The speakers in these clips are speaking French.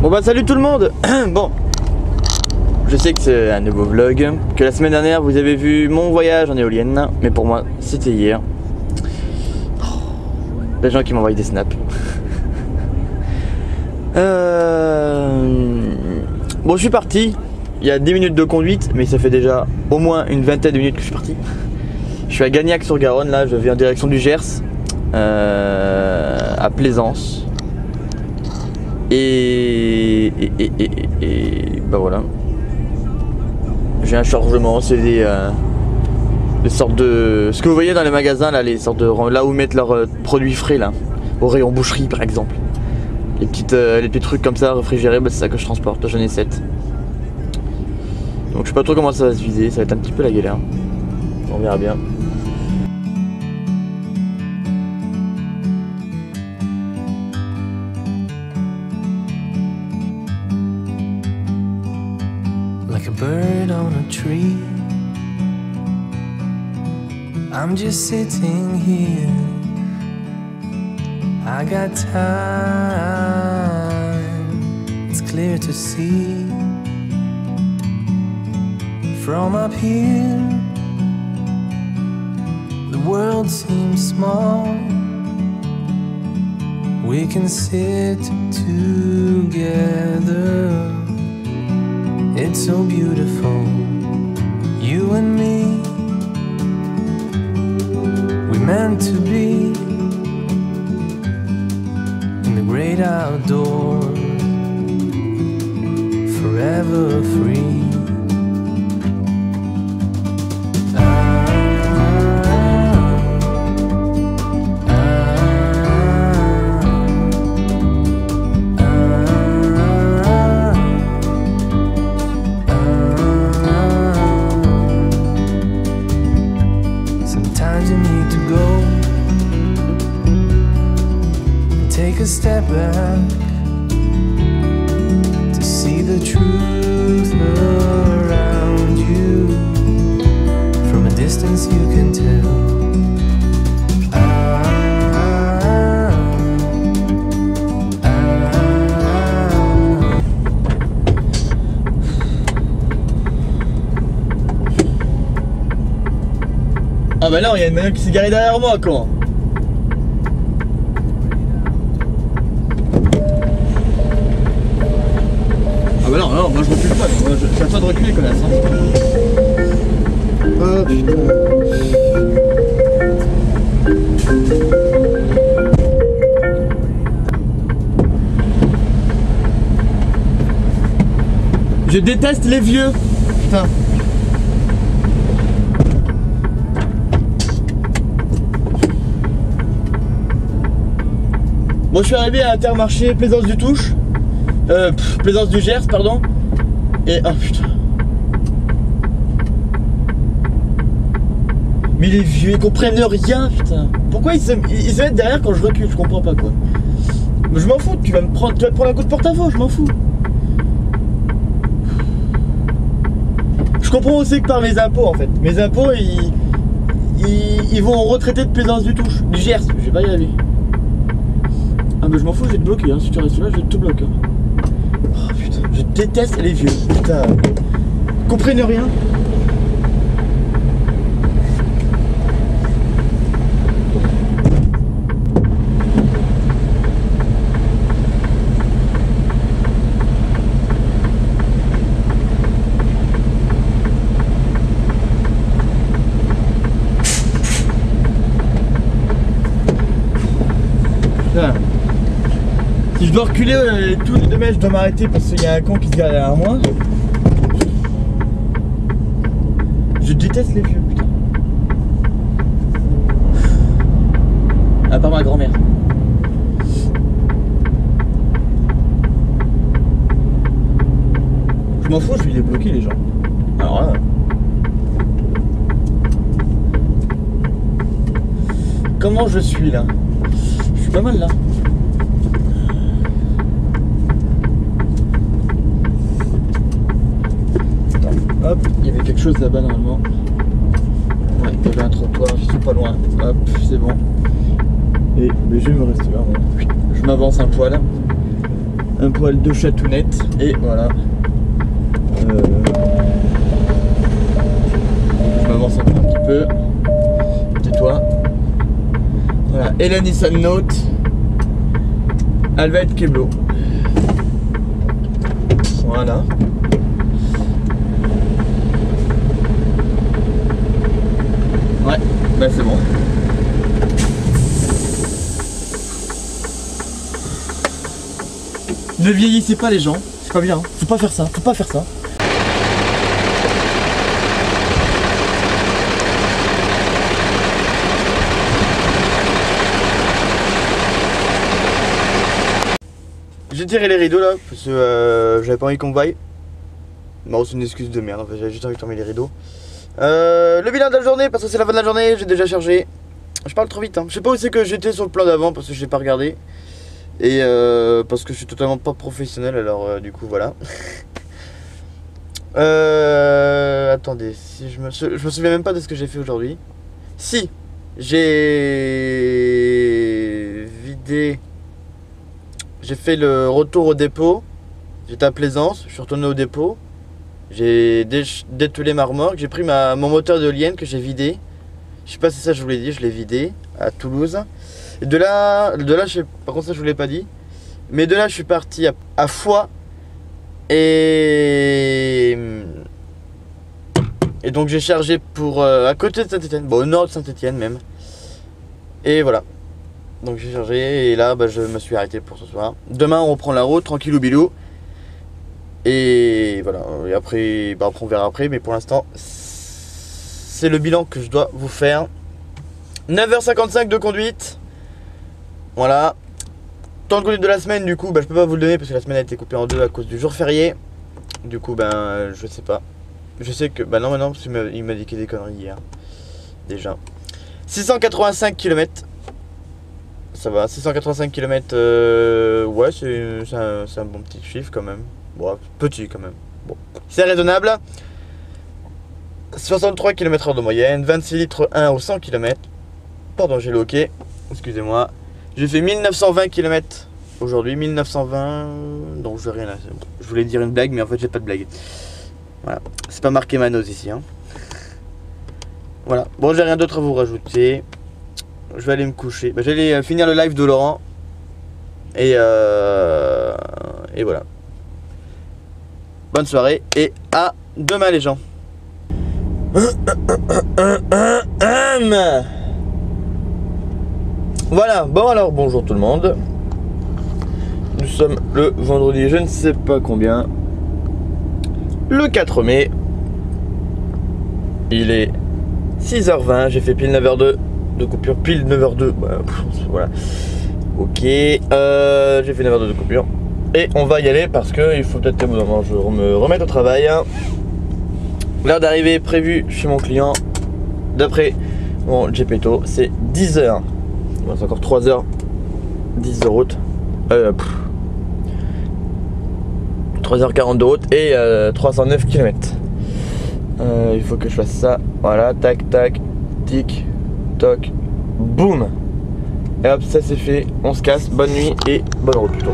Bon bah salut tout le monde. Bon, je sais que c'est un nouveau vlog, que la semaine dernière vous avez vu mon voyage en éolienne, mais pour moi c'était hier. Les gens qui m'envoient des snaps. Bon, je suis parti. Il y a 10 minutes de conduite, mais ça fait déjà au moins une vingtaine de minutes que je suis parti. Je suis à Gagnac-sur-Garonne, là je vais en direction du Gers, à Plaisance. Et bah voilà. J'ai un chargement, c'est des sortes de... Ce que vous voyez dans les magasins, là, les sortes de... Là où mettent leurs produits frais, là. Au rayon boucherie, par exemple. Les petits trucs comme ça, réfrigérés, bah, c'est ça que je transporte, j'en ai 7. Donc je sais pas trop comment ça va se viser, ça va être un petit peu la galère. On verra bien. Like a bird on a tree, I'm just sitting here. I got time, it's clear to see. From up here, the world seems small. We can sit together. It's so beautiful, you and me. We're meant to be in the great outdoors, forever free. Take a step back to see the truth around you. From a distance you can tell. Ah bah non, il y a une manœuvre qui s'est garée derrière moi, quoi. Ah bah non, non, moi je recule pas, moi je suis à toi de reculer, connasse. Oh putain. Je déteste les vieux. Putain. Bon, je suis arrivé à Intermarché, Plaisance-du-Touch. Plaisance du Gers, pardon. Et oh putain, mais les vieux ils comprennent rien, putain. Pourquoi ils se mettent derrière quand je recule? Je comprends pas, quoi. Mais je m'en fous, tu vas me prendre un coup de porte-à-faux, je m'en fous. Je comprends aussi que par mes impôts, en fait. Mes impôts ils vont en retraité de Plaisance du Touche, du Gers, je vais pas y aller. Ah mais je m'en fous, je vais te bloquer, hein. Si tu restes là, je vais te tout bloquer, hein. Oh putain, je déteste les vieux, putain, ils comprennent rien. Putain. Si je dois reculer tous les deux mètres, je dois m'arrêter parce qu'il y a un con qui se gare derrière moi. Je déteste les vieux, putain. À part ma grand-mère. Je m'en fous, je vais les bloquer, les gens. Alors là. Comment je suis là? Je suis pas mal là. Hop, il y avait quelque chose là-bas normalement. Ouais, il y avait un trottoir, je suis pas loin. Hop, c'est bon. Et mais je vais me rester là. Je m'avance un poil. un poil de chatounette et voilà. Je m'avance encore un petit peu. Tais-toi. Voilà. Et la Nissan Note, elle va être keblo. Voilà. Ouais, bah c'est bon. Ne vieillissez pas les gens, c'est pas bien, hein. Faut pas faire ça, faut pas faire ça. J'ai tiré les rideaux là, parce que j'avais pas envie qu'on vaille. Non, c'est une excuse de merde, j'ai juste envie de fermer les rideaux. Le bilan de la journée, parce que c'est la fin de la journée, j'ai déjà chargé. Je parle trop vite, hein. Je sais pas où c'est que j'étais sur le plan d'avant, parce que je l'ai pas regardé. Et parce que je suis totalement pas professionnel, alors du coup voilà. Attendez, si je me souviens même pas de ce que j'ai fait aujourd'hui. Si, j'ai vidé... J'ai fait le retour au dépôt, j'étais à Plaisance, je suis retourné au dépôt, j'ai détoulé ma remorque, j'ai pris mon moteur de liane que j'ai vidé, je sais pas si ça je vous l'ai dit, je l'ai vidé à Toulouse. Et de là je sais, par contre ça je vous l'ai pas dit, mais de là je suis parti à Foix et donc j'ai chargé pour à côté de Saint-Étienne, bon, au nord de Saint-Étienne même, et voilà. Donc j'ai chargé et là bah, je me suis arrêté pour ce soir. Demain on reprend la route, tranquillou bilou. Et voilà, et après, bah, on verra après. Mais pour l'instant, c'est le bilan que je dois vous faire. 9h55 de conduite. Voilà. Temps de conduite de la semaine du coup, bah, je peux pas vous le donner parce que la semaine a été coupée en deux à cause du jour férié. Du coup, ben bah, je sais pas. Je sais que, bah non mais non, parce qu'il m'a dit qu'il y a des conneries hier. Déjà 685 km. Ça va, 685 km, ouais, c'est un bon petit chiffre quand même. Bon, petit quand même. Bon, c'est raisonnable. 63 km/h de moyenne, 26 litres 1 au 100 km. Pardon, j'ai loqué. Excusez-moi. J'ai fait 1920 km aujourd'hui, 1920. Donc, je n'ai rien là. Bon. Je voulais dire une blague, mais en fait, j'ai pas de blague. Voilà, c'est pas marqué ma nose ici. Hein. Voilà, bon, j'ai rien d'autre à vous rajouter. Je vais aller me coucher. Bah, j'allais finir le live de Laurent. Et voilà. Bonne soirée et à demain les gens. Voilà. Bon alors bonjour tout le monde. Nous sommes le vendredi, je ne sais pas combien. Le 4 mai. Il est 6h20. J'ai fait pile 9h02. De coupure, pile 9h02, bah, voilà, ok, j'ai fait 9h02 de coupure, et on va y aller parce que il faut peut-être que je me remette au travail. L'heure d'arrivée est prévue chez mon client, d'après mon Gepetto, c'est 10h, bon, c'est encore 3h, 10 de route, 3h40 de route et 309 km, il faut que je fasse ça, voilà, tac, tac, tic, toc, boum, et hop, ça c'est fait, on se casse, bonne nuit et bonne route plutôt.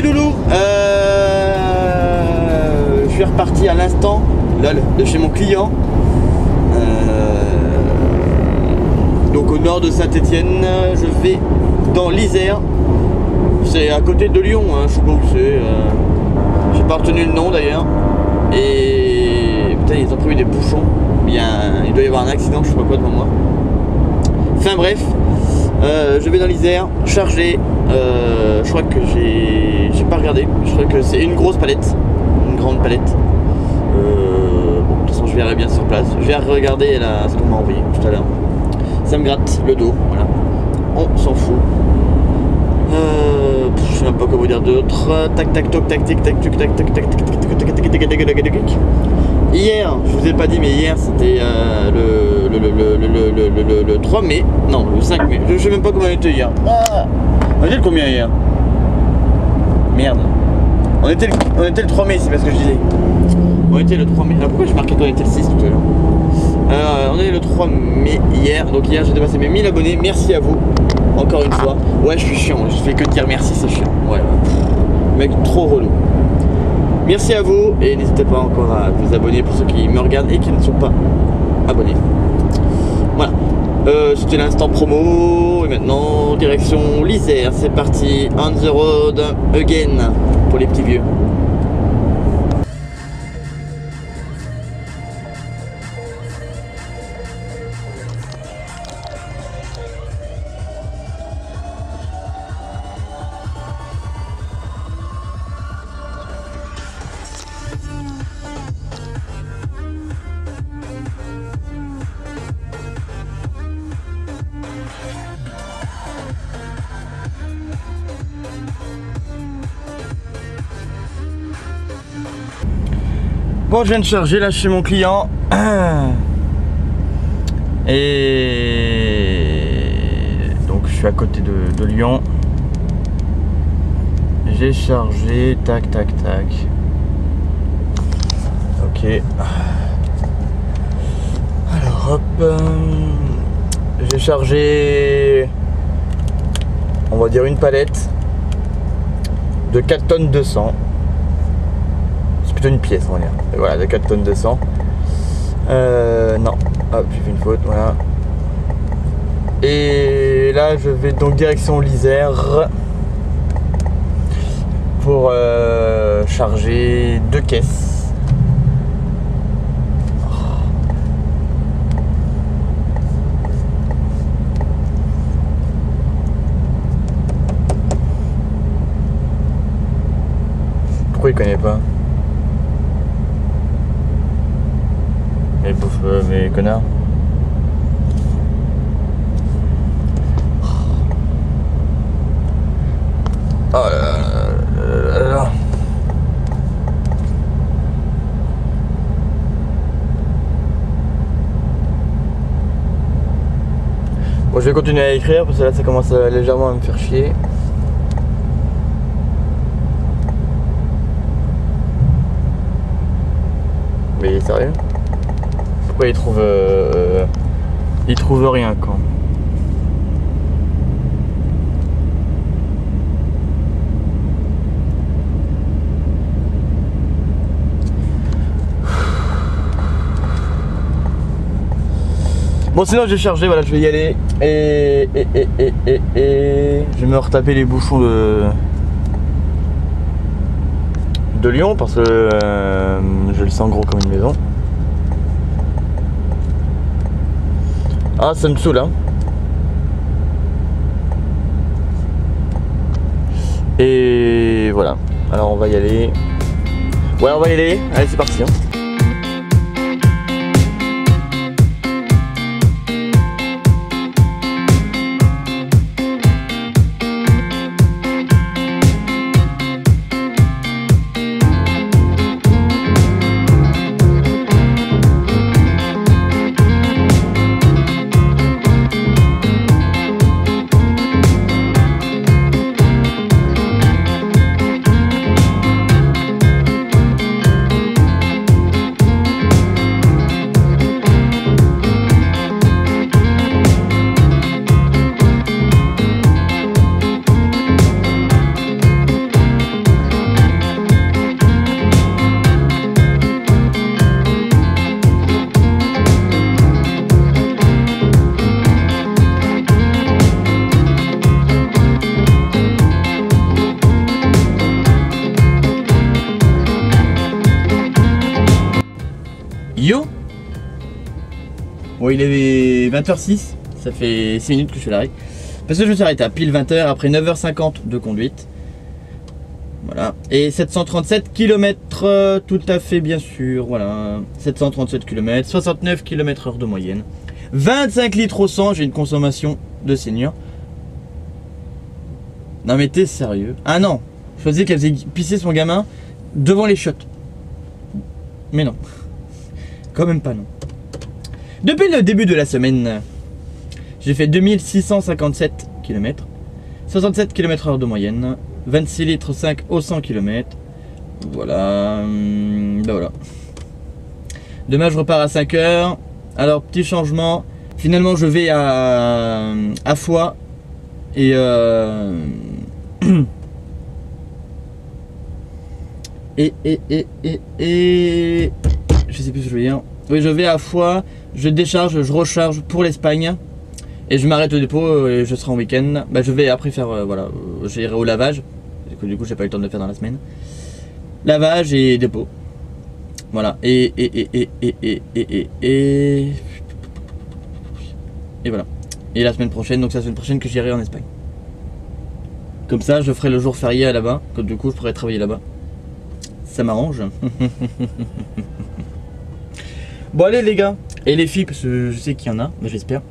petit loulou. Je suis reparti à l'instant, lol, de chez mon client. Donc au nord de Saint-Étienne, je vais dans l'Isère. C'est à côté de Lyon, hein, je sais pas où c'est. J'ai pas retenu le nom d'ailleurs. Et putain, ils ont prévu des bouchons. Il doit y avoir un accident, je sais pas quoi devant moi. Enfin bref, je vais dans l'Isère, chargé. Je crois que j'ai pas regardé. Je crois que c'est une grosse palette, une grande palette. Bon, de toute façon, je verrai bien sur place. Je vais regarder là, ce qu'on m'a envoyé tout à l'heure. Ça me gratte le dos, voilà. On s'en fout. Je sais même pas comment dire d'autre. Tac tac toc tac tic tac tac tac tac tac tac. Hier, je vous ai pas dit, mais hier c'était le 3 mai, non le 5 mai. Je sais même pas combien on était hier. On était le combien hier? Merde. On était le 3 mai, c'est pas ce que je disais. On était le 3 mai. Alors pourquoi je marquais qu'on était le 6 tout à l'heure? On est le 3 mai hier, donc hier j'ai dépassé mes 1000 abonnés, merci à vous, encore une fois. Ouais, je suis chiant, je fais que dire merci, c'est chiant, ouais, mec trop relou. Merci à vous, et n'hésitez pas encore à vous abonner pour ceux qui me regardent et qui ne sont pas abonnés. Voilà, c'était l'instant promo, et maintenant direction l'Isère, c'est parti, on the road again, pour les petits vieux. Bon, je viens de charger là chez mon client et donc je suis à côté de Lyon. J'ai chargé, tac tac tac. Ok. Alors hop, j'ai chargé, on va dire une palette de 4 tonnes 200. Une pièce, on va dire, et voilà, de 4 tonnes 200. Non, hop, j'ai fait une faute, voilà. Et là je vais donc direction l'Isère pour charger 2 caisses. Oh. Pourquoi il connaît pas? Les bouffes, mes connards. Oh là là là là. Bon, je vais continuer à écrire parce que là ça commence légèrement à me faire chier. Mais il est sérieux? Pourquoi il trouve rien quand? Bon, sinon j'ai chargé, voilà, je vais y aller et je vais me retaper les bouchons de Lyon parce que je le sens gros comme une maison. Ah, ça me saoule, hein. Et voilà. Alors on va y aller. Ouais, on va y aller. Allez, c'est parti, hein. Bon, il est 20h06, ça fait 6 minutes que je suis à l'arrêt. Parce que je me suis arrêté à pile 20h après 9h50 de conduite. Voilà. Et 737 km, tout à fait bien sûr, voilà. 737 km, 69 km/h de moyenne. 25 litres au 100, j'ai une consommation de seigneur. Non mais t'es sérieux? Ah non, je faisais qu'elle faisait pisser son gamin devant les chiottes. Mais non, quand même pas non. Depuis le début de la semaine, j'ai fait 2657 km, 67 km/h de moyenne, 26 litres 5 au 100 km. Voilà, ben voilà. Demain je repars à 5h. Alors petit changement, finalement je vais à Foix. Et je sais plus ce que je veux dire. Oui, je vais à Foix, je décharge, je recharge pour l'Espagne. Et je m'arrête au dépôt et je serai en week-end. Bah, je vais après faire, voilà, j'irai au lavage. Parce que du coup, j'ai pas eu le temps de le faire dans la semaine. Lavage et dépôt. Voilà. Et voilà. Et la semaine prochaine, donc c'est la semaine prochaine que j'irai en Espagne. Comme ça, je ferai le jour férié là-bas. Comme du coup, je pourrais travailler là-bas. Ça m'arrange. Bon, allez les gars. Et les filles, parce que je sais qu'il y en a, mais j'espère.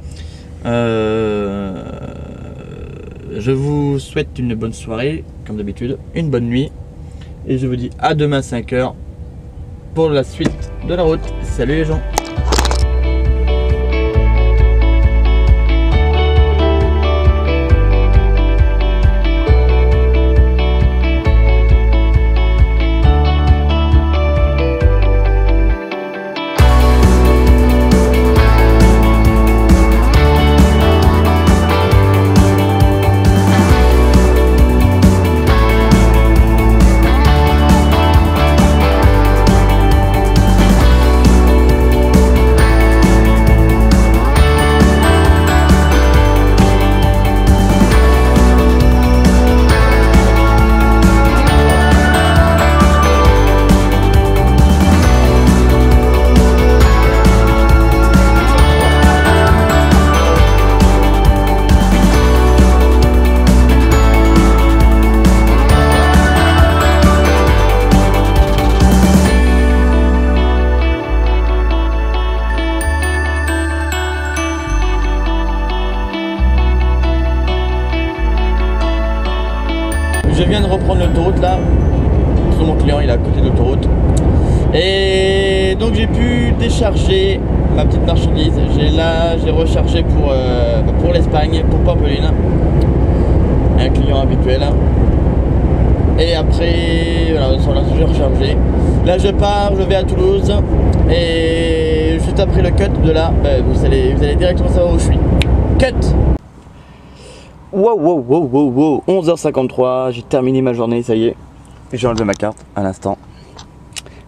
Je vous souhaite une bonne soirée, comme d'habitude, une bonne nuit. Et je vous dis à demain 5h pour la suite de la route. Salut les gens! Je viens de reprendre l'autoroute là, parce que mon client il est à côté de l'autoroute. Et donc j'ai pu décharger ma petite marchandise. J'ai rechargé pour l'Espagne, pour Pampelune. Un client habituel. Et après, voilà, sur là j'ai rechargé. Là je pars, je vais à Toulouse. Et juste après le cut de là, bah, vous allez directement savoir où je suis. Cut! Wow, wow, wow, wow, wow, 11h53, j'ai terminé ma journée, ça y est. J'ai enlevé ma carte à l'instant.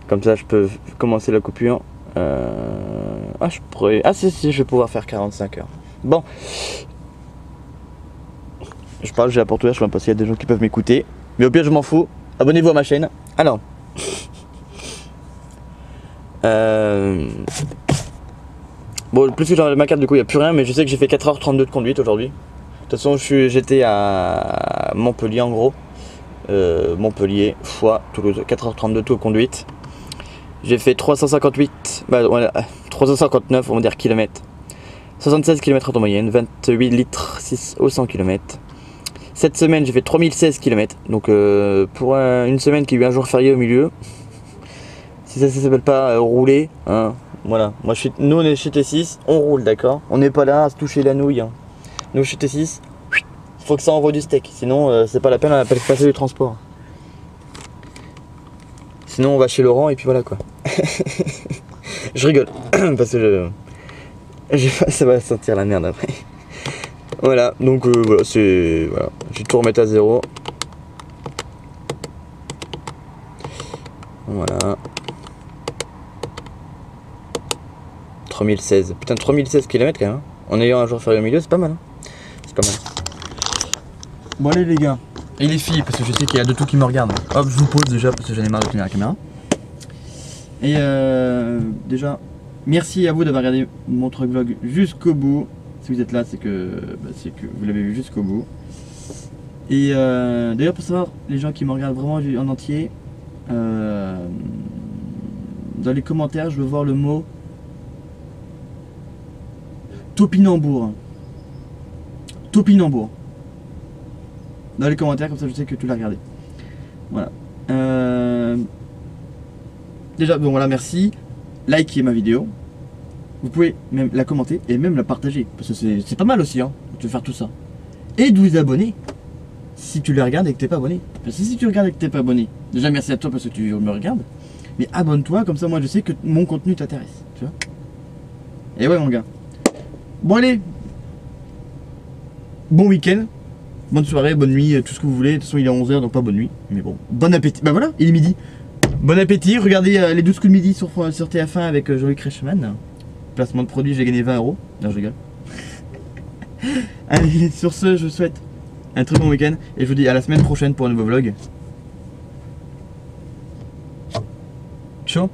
Comme ça, je peux commencer la coupure. Ah, je pourrais... Ah, si, si, je vais pouvoir faire 45 heures. Bon. Je parle, j'ai la porte ouverte, je sais pas s'il y a des gens qui peuvent m'écouter. Mais au pire, je m'en fous. Abonnez-vous à ma chaîne. Alors. Bon, plus que j'ai enlevé ma carte, du coup, il n'y a plus rien. Mais je sais que j'ai fait 4h32 de conduite aujourd'hui. De toute façon, j'étais à Montpellier en gros. Montpellier, Foix, Toulouse, 4h32 tout conduite. J'ai fait 359 on va dire kilomètres. 76 km en moyenne, 28 litres 6 au 100 km. Cette semaine, j'ai fait 3016 km. Donc pour une semaine qui a eu un jour férié au milieu. Si ça ne s'appelle pas rouler, hein, voilà. Moi, nous on est chez T6, on roule, d'accord. On n'est pas là à se toucher la nouille. Hein. Nous chez T6, faut que ça envoie du steak, sinon c'est pas la peine, on appelle passer du transport. Sinon on va chez Laurent et puis voilà quoi. Je rigole, parce que ça va sentir la merde après. Voilà, donc voilà, c'est. Voilà. Je vais tout remettre à zéro. Voilà. 3016. Putain 3016 km quand même. Hein. En ayant un jour férié au milieu, c'est pas mal. Hein. Bon allez les gars, et les filles, parce que je sais qu'il y a de tout qui me regardent. Hop, je vous pose déjà, parce que j'en ai marre de tenir la caméra. Et déjà, Merci à vous d'avoir regardé mon truc vlog jusqu'au bout. Si vous êtes là, c'est que vous l'avez vu jusqu'au bout. Et d'ailleurs, pour savoir, les gens qui me regardent vraiment en entier, dans les commentaires, je veux voir le mot Topinambour. Topinambour. Dans les commentaires, comme ça je sais que tu l'as regardé. Voilà. Déjà, bon voilà, merci. Likez ma vidéo. Vous pouvez même la commenter et même la partager. Parce que c'est pas mal aussi, hein, de faire tout ça. Et de vous abonner. Si tu le regardes et que t'es pas abonné. Parce que si tu regardes et que t'es pas abonné, déjà merci à toi parce que tu me regardes. Mais abonne-toi, comme ça moi je sais que mon contenu t'intéresse. Tu vois. Et ouais mon gars. Bon allez. Bon week-end. Bonne soirée, bonne nuit, tout ce que vous voulez. De toute façon il est 11h donc pas bonne nuit. Mais bon, bon appétit. Bah voilà, il est midi. Bon appétit, regardez les 12 coups de midi sur TF1 avec Jean-Luc Reichmann. Placement de produit, j'ai gagné 20 €. Non je rigole. Allez, sur ce je vous souhaite un très bon week-end et je vous dis à la semaine prochaine pour un nouveau vlog. Ciao.